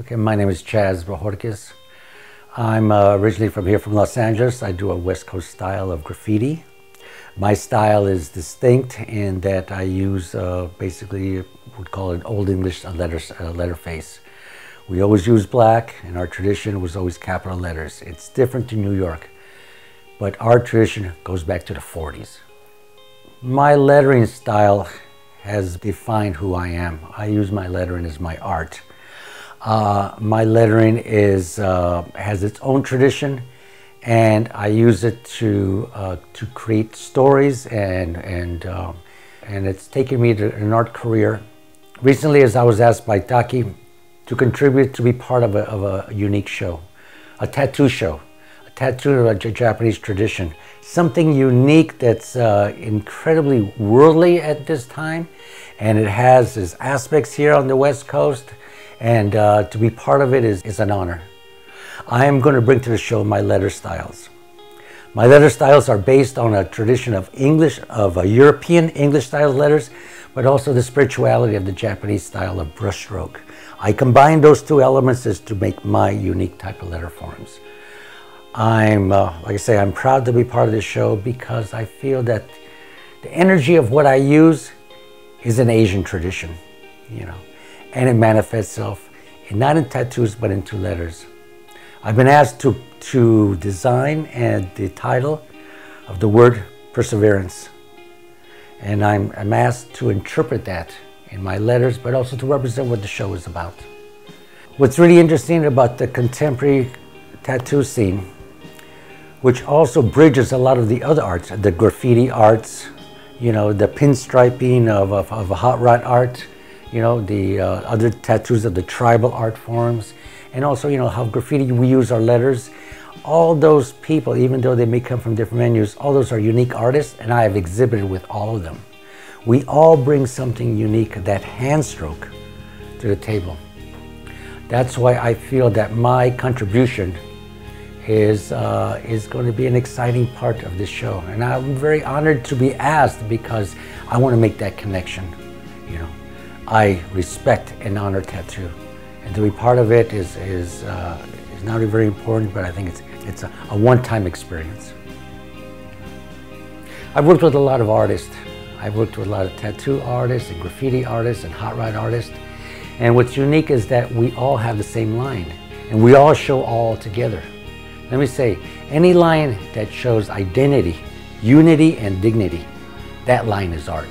Okay, my name is Chaz Bojorquez. I'm originally from here, from Los Angeles. I do a West Coast style of graffiti. My style is distinct in that I use basically, we'd call it Old English letterface. We always use black, and our tradition was always capital letters. It's different to New York, but our tradition goes back to the 40s. My lettering style has defined who I am. I use my lettering as my art. My lettering is, has its own tradition, and I use it to create stories, and it's taken me to an art career. Recently, as I was asked by Taki to contribute to be part of a unique show, a tattoo show, a tattoo of a Japanese tradition, something unique that's incredibly worldly at this time, and it has its aspects here on the West Coast. And to be part of it is an honor. I am going to bring to the show my letter styles. My letter styles are based on a tradition of English, of a European English style letters, but also the spirituality of the Japanese style of brushstroke. I combine those two elements as to make my unique type of letter forms. I'm, like I say, I'm proud to be part of this show because I feel that the energy of what I use is an Asian tradition, you know. And it manifests itself, not in tattoos, but in two letters. I've been asked to design and the title of the word Perseverance. And I'm asked to interpret that in my letters, but also to represent what the show is about. What's really interesting about the contemporary tattoo scene, which also bridges a lot of the other arts, the graffiti arts, you know, the pinstriping of hot rod art, you know, the other tattoos of the tribal art forms, and also, you know, how graffiti, we use our letters. All those people, even though they may come from different venues, all those are unique artists, and I have exhibited with all of them. We all bring something unique, that hand stroke, to the table. That's why I feel that my contribution is going to be an exciting part of this show. And I'm very honored to be asked because I want to make that connection, you know. I respect and honor tattoo, and to be part of it is not only very important, but I think it's a one-time experience. I've worked with a lot of artists. I've worked with a lot of tattoo artists and graffiti artists and hot rod artists, and what's unique is that we all have the same line, and we all show all together. Let me say, any line that shows identity, unity, and dignity, that line is art.